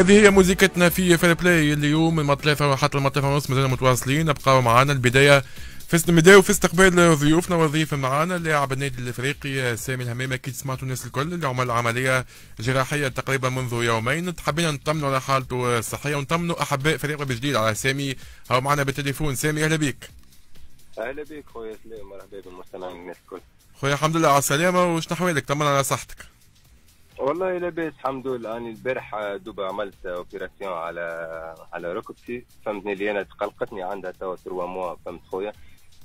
هذه هي موزيكتنا في فير بلاي اليوم من 3 حتى 3:30 مازلنا متواصلين. ابقاوا معنا البدايه في بداية وفي استقبال ضيوفنا والضيف معانا لاعب النادي الافريقي سامي الهمامي. اكيد سمعتوا الناس الكل اللي عمل عمليه جراحيه تقريبا منذ يومين، حبينا نطمنوا على حالته الصحيه ونطمنوا احباء فريقه بالجديد على سامي. هو معنا بالتليفون. سامي اهلا بك. اهلا بك خويا سلام، مرحبا بالمستمعين الناس الكل. خويا الحمد لله على السلامه، وشنو احوالك؟ طمنا على صحتك. والله لاباس الحمد لله. انا البارح دوبا عملت اوبيراسيون على ركبتي، فهمتني اللي انا تقلقتني عندها توا 3 موا، فهمت خويا.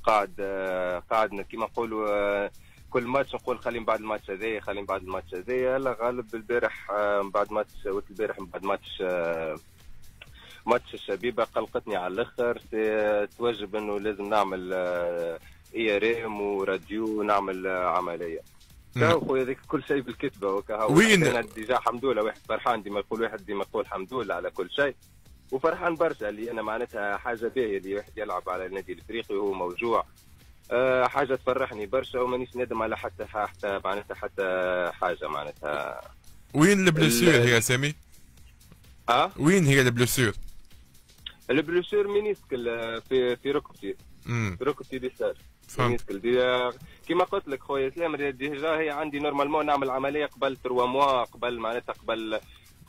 قاعد كيما نقولوا كل ماتش نقول خلينا بعد الماتش هذايا خلينا بعد الماتش هذايا. لا غالب البارح بعد ماتش وقت البارح بعد ماتش الشبيبه قلقتني على الاخر. توجب انه لازم نعمل ERM وراديو ونعمل عمليه. تو خويا هذاك كل شيء بالكتبه وكا. وين ديجا الحمد لله واحد فرحان ديما يقول الحمد لله على كل شيء، وفرحان برشا اللي انا معناتها حاجه باهيه اللي واحد يلعب على النادي الافريقي وهو موجوع. حاجه تفرحني برشا ومانيش نادم على حتى معناتها حتى حاجه معناتها. وين البلوسور هي سامي؟ وين هي البلوسور؟ البلوسور مينيسكل في ركبتي. ركبتي اليسار. فهمت. كما قلت لك خويا اسلام ديجا هي عندي نورمالمون نعمل عمليه قبل 3 موا، قبل معناتها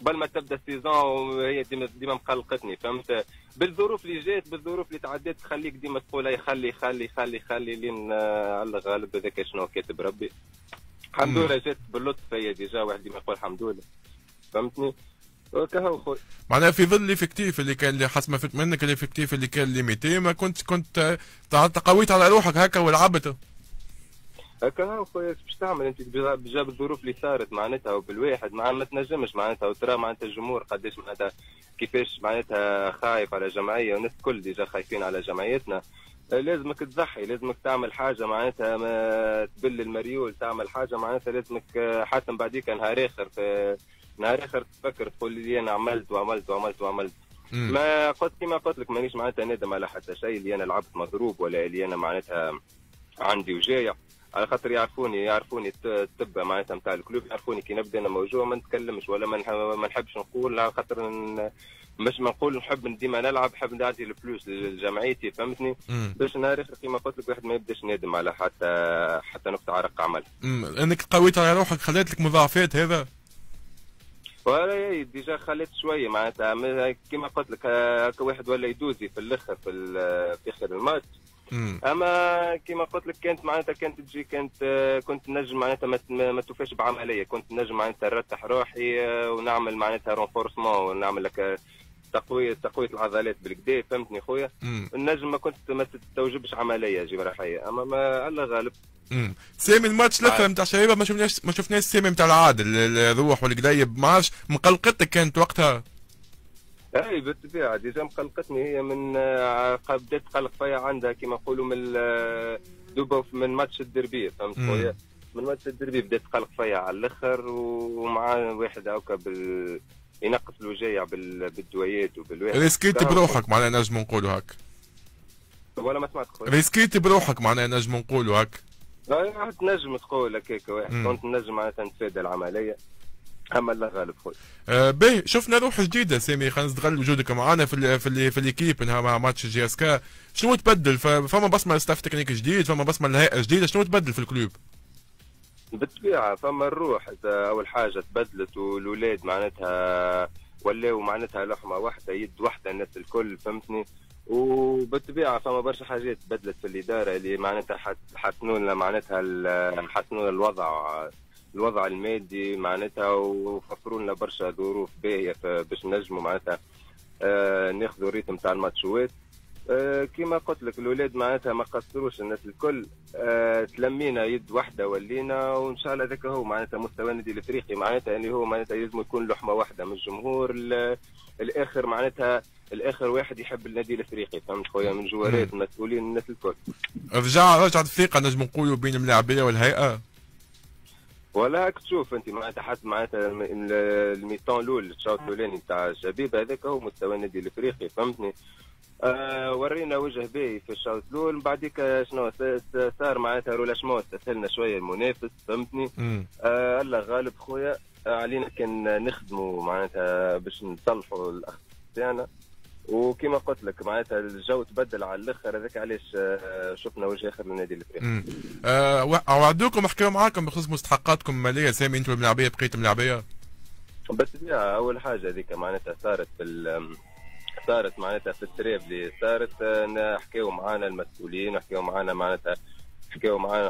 قبل ما تبدا السيزون. وهي ديما مقلقتني فهمت، بالظروف اللي جات بالظروف اللي تعدات تخليك ديما تقول اي خلي خلي خلي خلي لين على الغالب هذاك شنو كاتب ربي. الحمد لله جات باللطف، هي ديجا واحد ديما يقول الحمد لله فهمتني. وكهو خويا معناها في ظل الافكتيف اللي كان اللي حسب ما فهمت منك الافكتيف اللي كان ليميتي، ما كنت تقويت على روحك هكا ولعبت هكا خويا. باش تعمل انت بجاب الظروف اللي صارت معناتها وبالواحد ما تنجمش معناتها. وترى معناتها الجمهور قداش معناتها كيفاش معناتها خايف على الجمعيه، والناس الكل ديجا خايفين على جمعيتنا. لازمك تضحي، لازمك تعمل حاجه معناتها ما تبل المريول، تعمل حاجه معناتها لازمك حتى من بعديك نهار اخر تفكر تقول لي انا عملت وعملت وعملت وعملت. ما قلت كما قلت لك مانيش معناتها نادم على حتى شيء اللي انا لعبت مضروب ولا اللي انا معناتها عندي وجايه، على خاطر يعرفوني الطب معناتها نتاع الكلوب، يعرفوني كي نبدا انا موجوع ما نتكلمش ولا ما نحبش نقول، على خاطر مش ما نقول نحب ديما نلعب، نحب نعطي الفلوس لجمعيتي فهمتني، باش نهار اخر كيما قلت لك واحد ما يبداش نادم على حتى نقطة عرق عمل. انك قويت على روحك خلات لك مضاعفات هذا؟ ولا ديجا خلات شويه معناتها كيما قلت لك هكا واحد ولا يدوزي في الاخر في اخر الماتش. اما كيما قلت لك كانت معناتها كانت تجي كنت نجم معناتها ما توفاش بعمليه، كنت نجم معناتها نرتاح روحي ونعمل معناتها رونفورسمون ونعمل لك تقويه العضلات بالكدا فهمتني خويا. النجم ما تستوجبش عمليه جراحيه اما ما الله غالب. سامي الماتش الاخر نتاع الشبيبه ما شفناش سامي نتاع العادل الروح والقديب، ما عرفش مقلقتك كانت وقتها؟ اي بالطبيعه ديجا مقلقتني هي من بدات تقلق فيا عندها كما نقولوا من ماتش الدربيه فهمت خويا، من ماتش الدربيه بدات تقلق فيا على الاخر، ومع واحد هكا ينقص الوجايع بالدويات وبالواحد. ريسكيت بروحك معناها نجم نقولوا هكا. ولا ما سمعت خويا. ريسكيت بروحك معناها نجم نقولوا هكا. لا تنجم تقول هكاك واحد، كنت نجم معناتها نتفادى العمليه. اما لا غالب خويا. باهي شفنا روح جديده سامي، خلينا نستغل وجودك معنا في الكيب مع ماتش جي اس كا، شنو تبدل؟ فما بصمه ستاف تكنيك جديد، فما بصمه لهيئه جديده، شنو تبدل في الكلوب؟ بالطبيعه فما الروح اول حاجه تبدلت، والولاد معناتها ولاو معناتها لحمه واحده يد واحده الناس الكل فهمتني. وبالطبيعه فما برشا حاجات تبدلت في الاداره اللي معناتها حسنوا لنا معناتها حسنوا الوضع المادي معناتها، وفروا لنا برشا ظروف باهيه باش نجموا معناتها ناخذوا الريتم تاع الماتشوات. كيما قلت لك الاولاد معناتها ما قصروش الناس الكل، تلمينا يد واحده ولينا، وان شاء الله هذاك هو معناتها مستوى النادي الافريقي معناتها اللي هو معناتها لازم يكون لحمه واحده من الجمهور الاخر معناتها الاخر واحد يحب النادي الافريقي فهمت خويا، من جوارات مسؤولين الناس الكل. رجعت الثقه نجم نقولوا بين الملاعبيه والهيئه؟ ولا هاك تشوف انت معناتها حتى معناتها الميطون الاول الشوط الاولاني تاع الشبيبه هذاك هو مستوى النادي الافريقي فهمتني. ورينا وجه باهي في الشوط الاول، من بعديك شنو صار معناتها رولاشمون استسهلنا شويه المنافس فهمتني. الله غالب خويا علينا كان نخدموا معناتها باش نصلحوا الاخطاء تاعنا، وكما قلت لك معناتها الجو تبدل على الاخر، هذاك علاش شفنا وجه اخر للنادي الافريقي. وعدوكم حكاوا معاكم بخصوص مستحقاتكم الماليه سامي انتم الملاعبيه بقيتوا ملاعبيه؟ بالطبيعه اول حاجه هذيك معناتها صارت معناتها في التريب اللي صارت حكاوا معانا المسؤولين، حكاوا معانا معناتها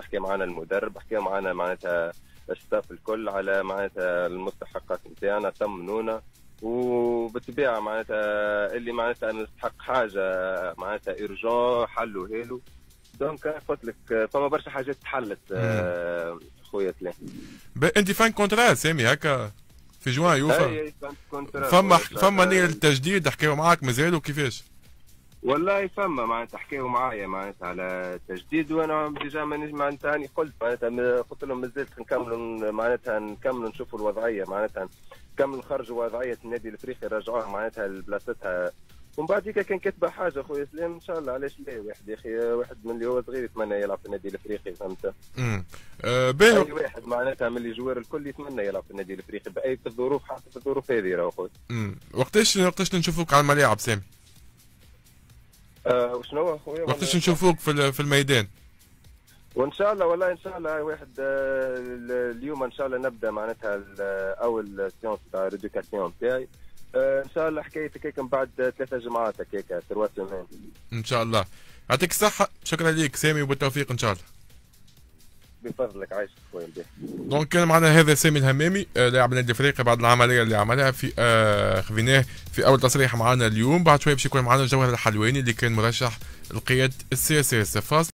حكى معانا المدرب، حكى معانا معناتها الستاف الكل على معناتها المستحقات نتاعنا، طمنونا. وبالطبيعه معناتها اللي معناتها نستحق حاجه معناتها ايرجون حلوا هيلو، دونك قلت لك فما برشا حاجات تحلت خويا سلام. انت فان كونترا سامي هكا في جوان يوفا، فما نية التجديد حكاوا معاك مازالوا كيفاش؟ والله فما معناتها حكاوا معايا معناتها على تجديد، وانا ديجا معناتها راني قلت معناتها قلت لهم مازلت نكملوا معناتها نكملوا نشوفوا الوضعيه معناتها نكملوا نخرجوا وضعيه النادي الافريقي نرجعوها معناتها لبلاصتها، ومن بعد هيك كان كاتبه حاجه خويا سلام ان شاء الله. علاش لا واحد يا اخي واحد من اللي هو صغير يتمنى يلعب في النادي الافريقي فهمت؟ باهي واحد معناتها من اللي جوار الكل يتمنى يلعب في النادي الافريقي باي الظروف، حتى في الظروف هذه راهو خويا. وقتاش نشوفوك على الملاعب سامي؟ وشنو هو خويا وقتاش نشوفوك في الميدان؟ وان شاء الله والله ان شاء الله واحد اليوم ان شاء الله نبدا معناتها اول سيونس تاع ريدوكاسيون تاعي ان شاء الله، حكايتك هيك من بعد 3 جمعات هكاك 3 سيمين ان شاء الله. يعطيك الصحة، شكرا ليك سامي وبالتوفيق ان شاء الله. بفضلك عايشك خويا مليح. دونك كان معنا هذا سامي الهمامي لاعب النادي الافريقي بعد العملية اللي عملها في خذيناه في أول تصريح معنا اليوم. بعد شوية باش يكون معنا جوهر الحلواني اللي كان مرشح لقيادة السياسة.